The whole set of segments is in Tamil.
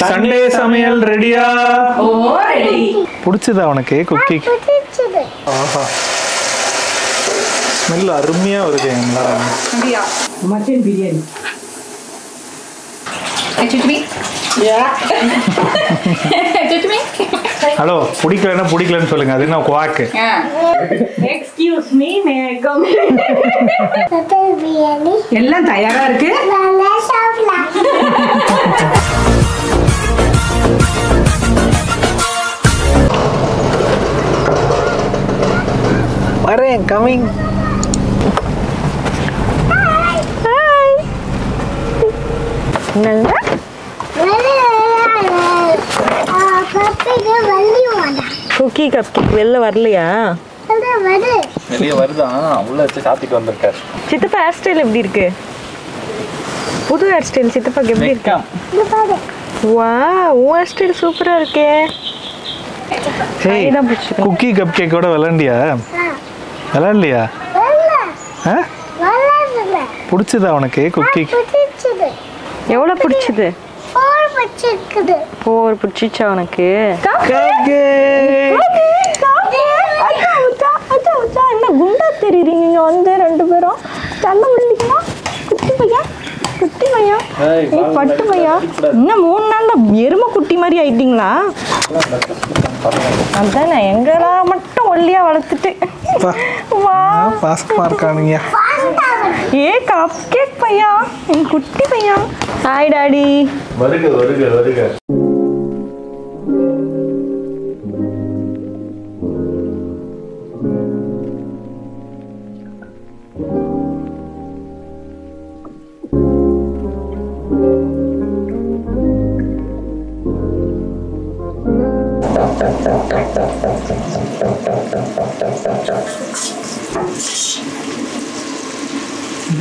சண்டே சமையல் ரெடியா? ஓ ரெடி. பிடிச்சதா உனக்கு குக்கி? பிடிச்சது. ஆஹா. ஸ்மெல் அருமையா வருதே அம்மா. அப்படியே மட்டன் பிரியாணி. எச்சுட்மி? யா. எச்சுட்மி? ஹலோ, பிடிக்கலனா பிடிக்கலன்னு சொல்லுங்க. அது என்ன quack? Excuse me, May I come? Mutton biryani. எல்லாம் தயாரா இருக்கு. நல்லா சாப்பிடலாம். I'm coming. Hi. Hi. Nanga. Cupcake valli vada. Cookie cupcake vella varliya? Alla vadu. Veliya varudha. Ulla vechi saapittu vandirkar. Chitappa hairstyle eppadi irukku? Pudhu hairstyle chitappa eppadi irukku? Idu paare. Wow, hairstyle super ah iruke. Hey, cookie cupcake oda velandiya? அலல்லியா? இல்ல. ஹ? வளரல. புடிச்சதா உனக்கு குக்கி? புடிச்சது. எவ்வளவு புடிச்சது? 4 புடிச்சிருக்குது. 4 புடிச்சா உனக்கு? காக்கே. காக்கே. காக்கே. அடா உடா. அடா உடா. என்ன குண்டா தெரியுறீங்க வந்து ரெண்டு பேரும்? தள்ள முடிக்கமா? குட்டி பையா. குட்டி பையா. நீ பட்டு பையா. இன்னும் 3 நாள்ல எருமை குட்டி மாதிரி ஆயிட்டீங்களா? அதானே எங்கடா மட்டும் ஒல்லியா வளர்த்துட்டு வா பாஸ்கா இருக்கானுங்க ஏ கப் கேக் பையா என் குட்டி பையா ஹாய் டாடி வருக வருக வருக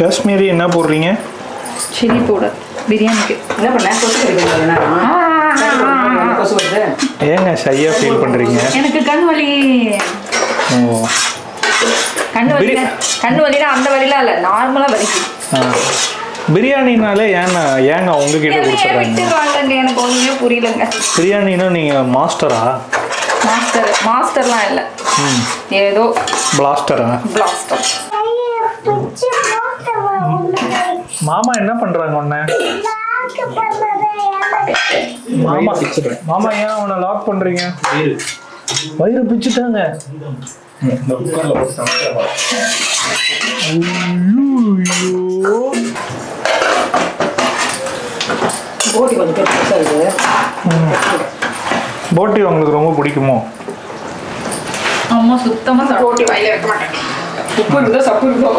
காஷ்மீரி என்ன போடுறீங்க? சில்லி பவுடர் பிரியாணிக்கு. என்ன பண்ண கொசு இருக்குங்களா? கொசு வருது. ஏங்க சையா ஃபீல் பண்றீங்க? எனக்கு கண் வலி. ஓ. கண் வலி. கண் வலினா அந்த வலில இல்ல, நார்மலா வலிக்கு. பிரியாணினாலே ஏங்க உங்க கிட்ட கொடுத்துறாங்க? விட்டுறாங்கங்க எனக்கு ஒண்ணுமே புரியலங்க. பிரியாணினா நீங்க மாஸ்டரா? மாஸ்டர் மாஸ்டர்லாம் இல்ல. ஏதோ பிளாஸ்டரா? பிளாஸ்டர். மாமா என்ன பண்றாங்க உன்னை? லாக் பண்ணதே மாமா பிச்சிட்டாங்க. மாமா ஏன் அவனை லாக் பண்றீங்க? வயிறு பிச்சிட்டாங்க. இந்த குக்கர்ல போட்டு சமைச்சா. ஐயோ. போட்டி வந்து பிச்சைது. போட்டி உங்களுக்கு ரொம்ப பிடிக்குமோ? அம்மா சுத்தமா போட்டி வாயில வைக்க மாட்டாங்க. உப்பு இருந்தா சப்பு இருக்கும்.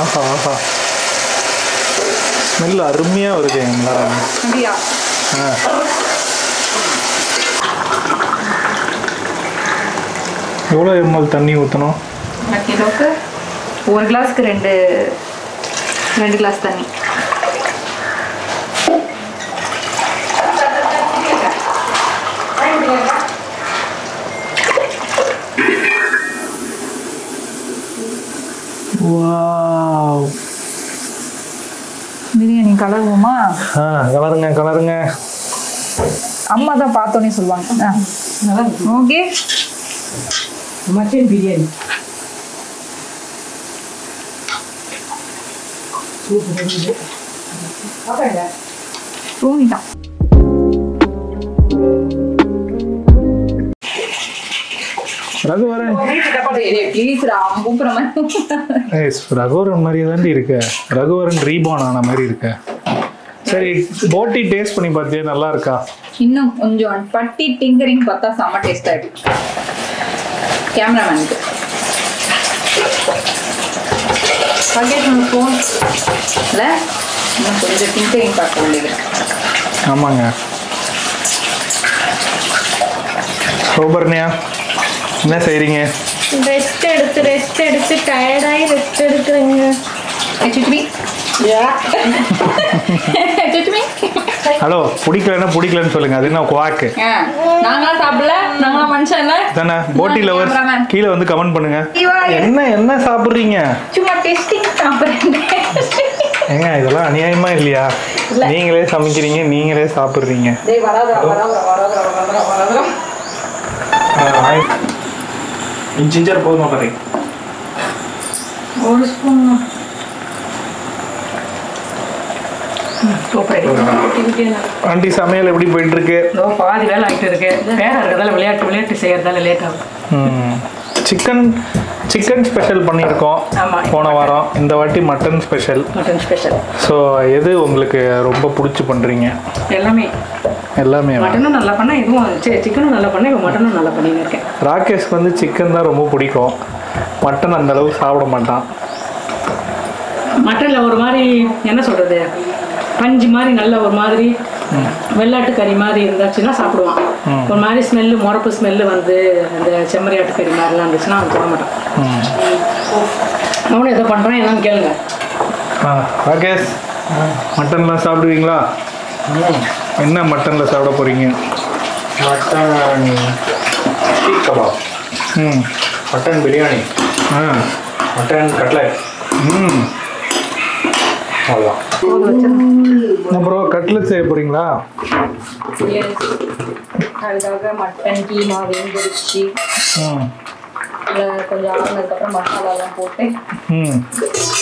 ஆஹா ஆஹா ஸ்மெல் அருமையாக வருது எல்லாரும் அப்படியா ஆ எவ்வளோ எம்எல் தண்ணி ஊற்றணும் கிலோக்கு ஒரு கிளாஸ்க்கு ரெண்டு கிளாஸ் தண்ணி Wow. Biryani color, Uma. Ah, colorunga, colorunga. Amma da pathone solvanga. Okay. Mutton biryani. Super. Okay. Raghu, please, Ram, go Praman. Yes, Raghu and Maria Dandika. Raghu and Reborn on America. Sorry, body taste for Nibajan Alarka. Inno, Unjon, Patti tinkering Pata summer taste. Cameraman. Forget my phone. Left? No, there is a tinkering Pata. Among Sobernia. What are you doing? Rested, tired, rested. Actually, yeah. Actually, hello, pudi clan. Telling us, that's quack. Yeah. Nanga sabla, nanga manchana. Then, body lovers, kilo on the comment pannunga. Enna saapurringa? Chuma testing saapurren. Enga idala aniyama illaya. Neengale samikireenga, neengale saapurringa. Dei vara. Ginger bowl ma kare. One spoon. So pretty. Auntie Samayal, every bit tricky. No, far well I tricky. Pair that late say that late. Chicken special பண்ணிருக்கோம் போன வாரம் இந்த வாட்டி மட்டன் ஸ்பெஷல் சோ எது உங்களுக்கு ரொம்ப பிடிச்சு பண்றீங்க எல்லாமே மட்டனும் நல்லா பண்ணா இதுவும் சிக்கனும் நல்லா பண்ணா இப்போ மட்டனும் நல்லா பண்ணிட்டு இருக்கேன் ராகேஷ் வந்து சிக்கன் தான் ரொம்ப பிடிக்கும் மட்டன் அந்த அளவுக்கு சாப்பிட மாட்டான் மட்டன்ல ஒரு மாதிரி என்ன சொல்றது பஞ்சு மாதிரி நல்ல ஒரு மாதிரி வெள்ளாட்டு கறி மாதிரி இருந்துச்சுனா சாப்பிடுவான் ஒரு மாதிரி ஸ்மெல் மொரப்பு ஸ்மெல் வந்து அந்த செம்மறியாட்டு கறி மாதிரிலாம் இருந்துச்சுனா அது போட மாட்டான் அவனே ஏதோ பண்றான் என்னன்னு கேளுங்க ராகேஷ் மட்டன்லாம் சாப்பிடுவீங்களா என்ன மட்டன்ல சாப்பிட போறீங்க mutton seekh kebab mutton biryani mutton cutlet அவ்வளவுதான் bro cutlet செய்ய போறீங்களா yes அதுக்காக மட்டன் கீமா வெந்திருச்சு கொஞ்சம் ஆனதுக்கு அப்புறம் மசாலா எல்லாம் போட்டு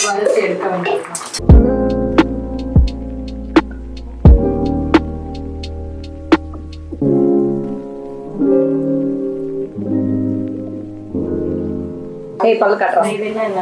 வறுத்து எடுக்க வேண்டியது ஏய் பல்ல கட்டறா நீ என்ன என்ன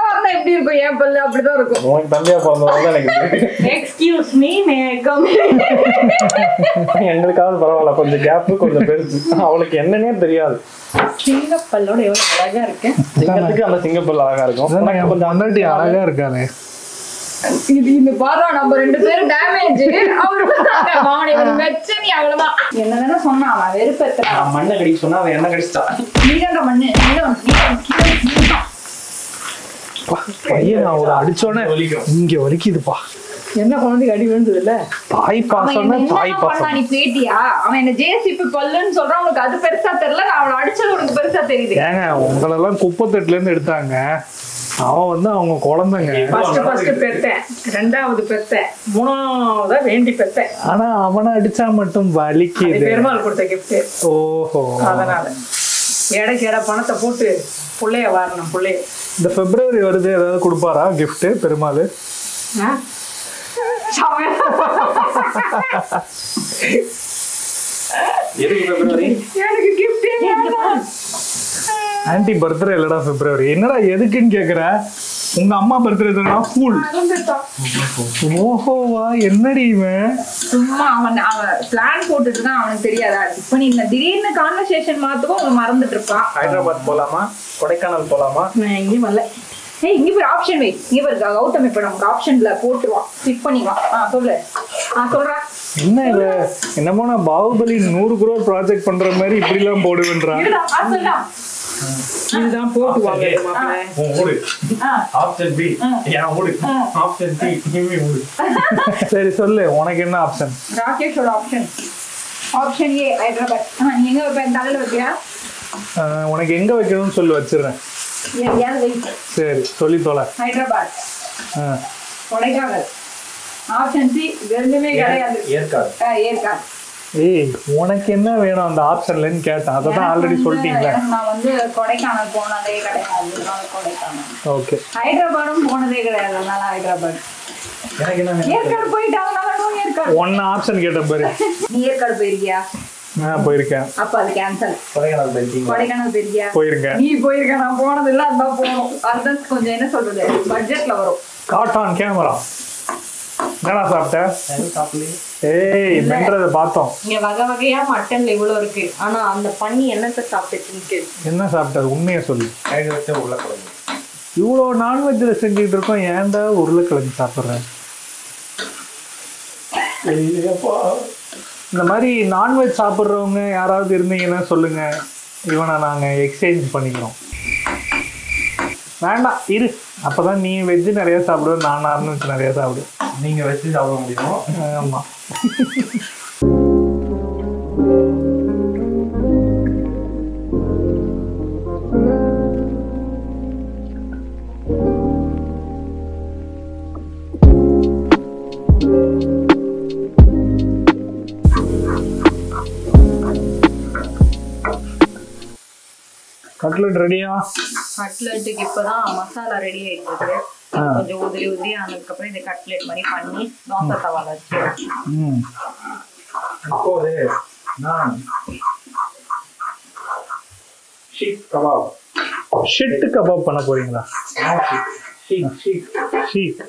வந்தா எப்படி இருக்கும் ஏன் பல்ல அப்படி தான் இருக்கும் உங்களுக்கு தம்பியா பாக்குறதா எனக்கு எக்ஸ்கியூஸ் மீ மே கம் எங்களுக்காவது பரவாயில்லை கொஞ்சம் கேப் கொஞ்சம் பெருசு அவளுக்கு என்னன்னே தெரியாது சிங்கப்பல்லோட எவ்வளவு அழகா இருக்கு சிங்கத்துக்கு அந்த சிங்கப்பல்ல அழகா இருக்கும் கொஞ்சம் அன்னட்டி அழகா இருக்கானே இது இந்த பாரா நம்ம ரெண்டு பேரும் டேமேஜ் அவரு மானே ஒரு வெச்ச நீ அவ்வளவு என்னன்னா சொன்னா அவன் வெறுப்பேத்துறா மண்ணை கடி சொன்னா அவன் என்ன கடிச்சா நீங்க மண்ணை நீங்க பையனா ஒரு அடிச்சோனே இங்க வலிக்குதுப்பா என்ன குழந்தைக்கு அடி விழுந்ததுல தாய் பாசம்னா தாய் பாசம் நீ பேட்டியா அவன் என்ன ஜேசிபி பல்லுன்னு சொல்றான் உங்களுக்கு அது பெருசா தெரியல நான் அவன் அடிச்சது உங்களுக்கு பெருசா தெரியுது ஏங்க உங்கள எல்லாம் குப்பை தட்டில இருந்து எடுத்தாங்க அவன் வந்து அவங்க குழந்தைங்க ஃபர்ஸ்ட் பெத்தேன் ரெண்டாவது பெத்தேன் மூணாவது வேண்டி பெத்தேன் ஆனா அவனை அடிச்சா மட்டும் வலிக்குது பெருமாள் கொடுத்த கிஃப்ட் ஓஹோ அதனால ஏடா பணத்தை போட்டு புள்ளைய வாரணும் புள்ளைய இந்த பிப்ரவரி வருது ஏதாவது கொடுப்பாரா கிஃப்ட் பெருமாள் எதுக்கு பிப்ரவரி எனக்கு கிஃப்ட் ஆன்ட்டி பர்த்டே இல்லடா பிப்ரவரி என்னடா எதுக்குன்னு கேக்குற உங்க அம்மா பர்த்டே தானா கூல் ஓஹோவா என்னடி இவன் சும்மா அவன் பிளான் போட்டுட்டு தான் அவனுக்கு தெரியாதா இப்ப நீ திடீர்னு கான்வர்சேஷன் மாத்துவோம் அவன் மறந்துட்டு இருப்பான் ஹைதராபாத் போலாமா கொடைக்கானல் போலாமா நான் எங்கேயும் வரல Hey, you have option me. You have option la port click panninga. Ah, solla. Ah, solra. Enna illa. Enamona Bahubali 100 crore project pandra mari ipdi la poduvendra. Idha ah solla. Idha port vaanga maaple. Odu. Option B. Yeah, odu. Option B. Give me odu. Seri solle, unak enna option? Rakesh oda option. Option A Hyderabad. Ah, enga vendala vekkira? Ah, unak enga vekkanum sollu vechirren. Yeah, wait. Sir, Solitola. Hyderabad. Kodaikanal. Option C, Vellume Kadai. Yerkad. Yerkad. Hey, unakku enna venum and option la nu ketta. Adha already solliteenga. Na vandu Kodaikanal ponadhe kadai. Kodaikanal. Okay. Hyderabadum ponadhe kadai. Adha Hyderabad. Enakku enna venum? Yerkad poidanga nanu Yerkad. One option ketta paru. Nee Yerkad poiriya? நான் போயிருக்கேன். அப்ப அது கேன்சல். கொடைக்கானல் போயிருக்கீங்க. கொடைக்கானல் போயிருக்கியா? போயிருக்கேன். நீ போயிருக்க நான் போனது இல்ல அதான் போறோம். அதான் கொஞ்சம் என்ன சொல்றது? பட்ஜெட்ல வரும். காட்டான் கேமரா. என்னடா சாப்பிட்ட? சரி சாப்பிடு. ஏய், மென்றத பார்த்தோம். இங்க வகை வகையா மட்டன்ல இவ்ளோ இருக்கு. ஆனா அந்த பண்ணி என்னத்த சாப்பிட்டீங்க? என்ன சாப்பிட்டது? உண்மையை சொல்லு. டைகர்ட்ட உருளைக்கிழங்கு. இவ்ளோ நான்வெஜ் செஞ்சிட்டு இருக்கோம் ஏன்டா உருளைக்கிழங்கு சாப்பிடுற? ஐயப்பா. இந்த மாதிரி நான்வெஜ் சாப்பிட்றவங்க யாராவது இருந்தீங்கன்னா சொல்லுங்க, இவனை நாங்கள் எக்ஸ்சேஞ்ச் பண்ணிக்கிறோம். வேண்டாம் இரு, அப்போதான் நீ வெஜ்ஜு நிறையா சாப்பிடுவோம், நான் நான்வெஜ் நிறையா சாப்பிடுவேன். நீங்கள் வெஜ்ஜு சாப்பிட முடியும். ஆமாம். கட்லட் ரெடியா? கட்லட்டுக்கு இப்பதான் மசாலா ரெடி ஆயிடுச்சு. கொஞ்சம் உதிரி உதிரி ஆனதுக்கு அப்புறம் இந்த கட்லட் மாதிரி பண்ணி தோசை தவால வச்சிருக்கேன். இப்போது நான் ஷீக் கபாப் ஷிட் கபாப் பண்ண போறீங்களா? ஷீக் ஷீக் ஷீக்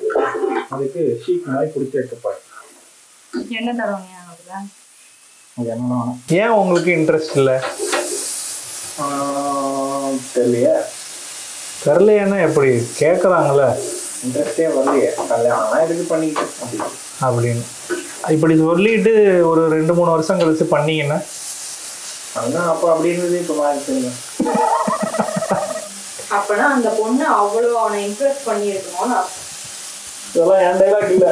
அதுக்கு ஷீக் மாதிரி குடிச்சு எடுத்துப்பாரு. என்ன தருவாங்க அதுல? அது என்ன வேணும்? ஏன் உங்களுக்கு இன்ட்ரெஸ்ட் இல்லை? தெரியலையா? தெரியலையானா எப்படி கேட்குறாங்களே? இன்ட்ரெஸ்டே வரலையே, கல்யாணம் எதுக்கு பண்ணிக்கிட்டு அப்படின்னு இப்படி சொல்லிட்டு ஒரு 2-3 வருஷம் கழிச்சு பண்ணிங்கன்னா அதான் அப்போ அப்படின்றது இப்போ மாறிடுங்க. அப்போனா அந்த பொண்ணு அவ்வளோ அவனை இன்ட்ரெஸ்ட் பண்ணியிருக்கணும்னு இதெல்லாம் என் டைலாக் இல்லை.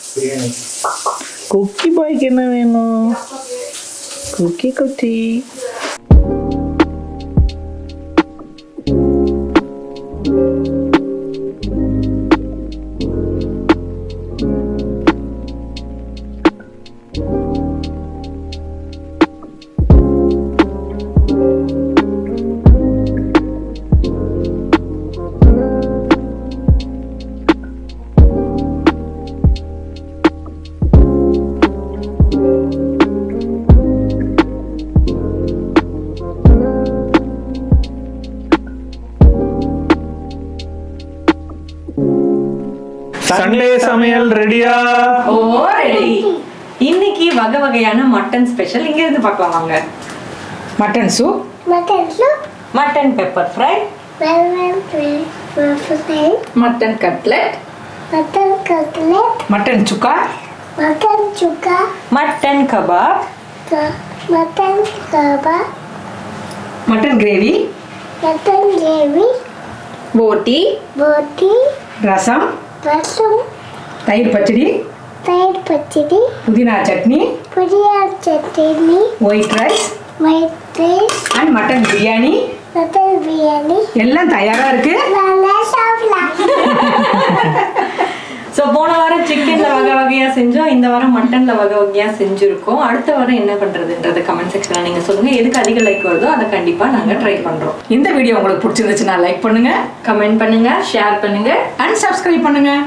குக்கி பாய்க்கு என்ன வேணும்? குக்கி குட்டி. சண்டே சமையல் ரெடியா? ஓ ரெடி. இன்னைக்கு வகை வகையான மட்டன் ஸ்பெஷல் இங்க இருந்து பார்க்கலாம் வாங்க. Mutton soup, mutton soup, mutton pepper fry, mutton cutlet, mutton cutlet, mutton சுக்கா, மட்டன் சுக்கா, mutton kebab, mutton kebab, mutton gravy, mutton gravy, போட்டி போட்டி, ரசம் ரசம், தயிர் பச்சடி தயிர் பச்சடி, புதினா சட்னி புதினா chutney, white rice white rice and mutton biryani mutton biryani எல்லாம் தயாரா இருக்கு. நல்லா சாப்பிடலாம். So, போன வாரம் சிக்கன்ல வகை வகையா செஞ்சோம் இந்த வாரம் மட்டன்ல வகை வகையா செஞ்சிருக்கோம் அடுத்த வாரம் என்ன பண்றதுன்றது கமெண்ட் செக்ஷன்ல நீங்க சொல்லுங்க எதுக்கு அதிக லைக் வருதோ அத கண்டிப்பா நாங்க ட்ரை பண்றோம் இந்த வீடியோ உங்களுக்கு பிடிச்சிருந்துச்சுனா லைக் பண்ணுங்க கமெண்ட் பண்ணுங்க ஷேர் பண்ணுங்க and subscribe பண்ணுங்க